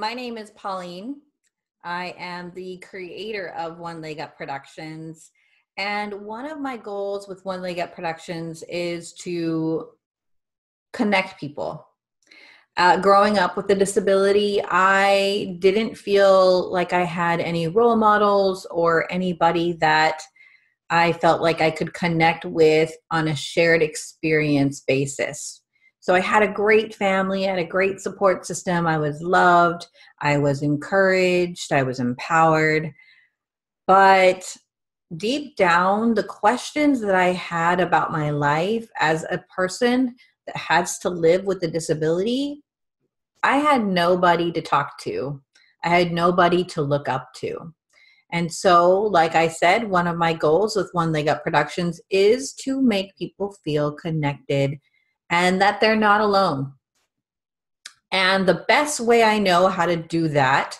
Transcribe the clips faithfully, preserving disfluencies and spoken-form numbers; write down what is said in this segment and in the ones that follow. My name is Pauline. I am the creator of One Leg Up Productions. And one of my goals with One Leg Up Productions is to connect people. Uh, growing up with a disability, I didn't feel like I had any role models or anybody that I felt like I could connect with on a shared experience basis. So I had a great family, I had a great support system. I was loved, I was encouraged, I was empowered. But deep down, the questions that I had about my life as a person that has to live with a disability, I had nobody to talk to. I had nobody to look up to. And so, like I said, one of my goals with One Leg Up Productions is to make people feel connected and that they're not alone. And the best way I know how to do that,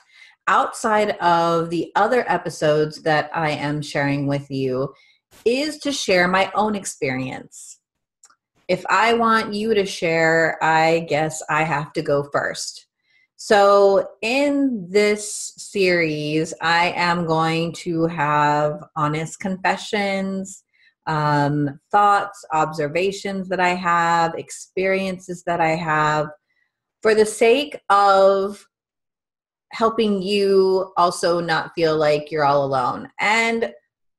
outside of the other episodes that I am sharing with you, is to share my own experience. If I want you to share, I guess I have to go first. So in this series, I am going to have honest confessions, um, thoughts, observations that I have, experiences that I have, for the sake of helping you also not feel like you're all alone. And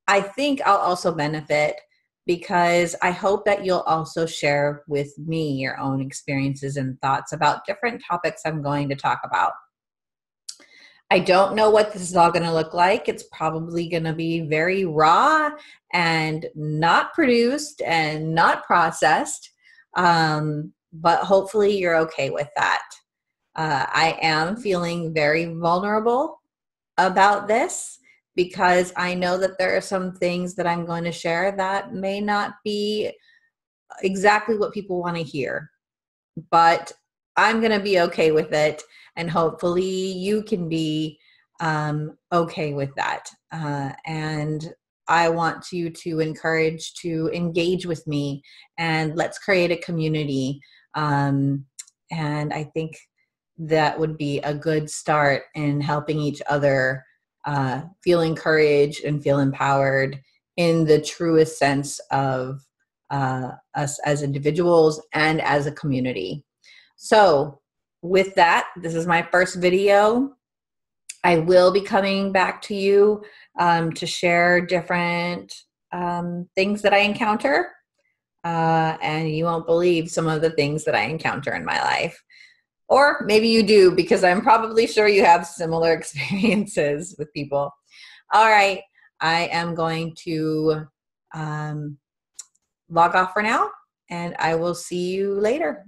I think I'll also benefit because I hope that you'll also share with me your own experiences and thoughts about different topics I'm going to talk about. I don't know what this is all going to look like. It's probably going to be very raw and not produced and not processed, um, but hopefully you're okay with that. Uh, I am feeling very vulnerable about this because I know that there are some things that I'm going to share that may not be exactly what people want to hear, but I'm going to be okay with it, and hopefully you can be um, okay with that. Uh, and I want you to encourage to engage with me, and let's create a community. Um, and I think that would be a good start in helping each other uh, feel encouraged and feel empowered in the truest sense of uh, us as individuals and as a community. So with that, this is my first video. I will be coming back to you um, to share different um, things that I encounter. Uh, and you won't believe some of the things that I encounter in my life. Or maybe you do, because I'm probably sure you have similar experiences with people. All right, I am going to um, log off for now, and I will see you later.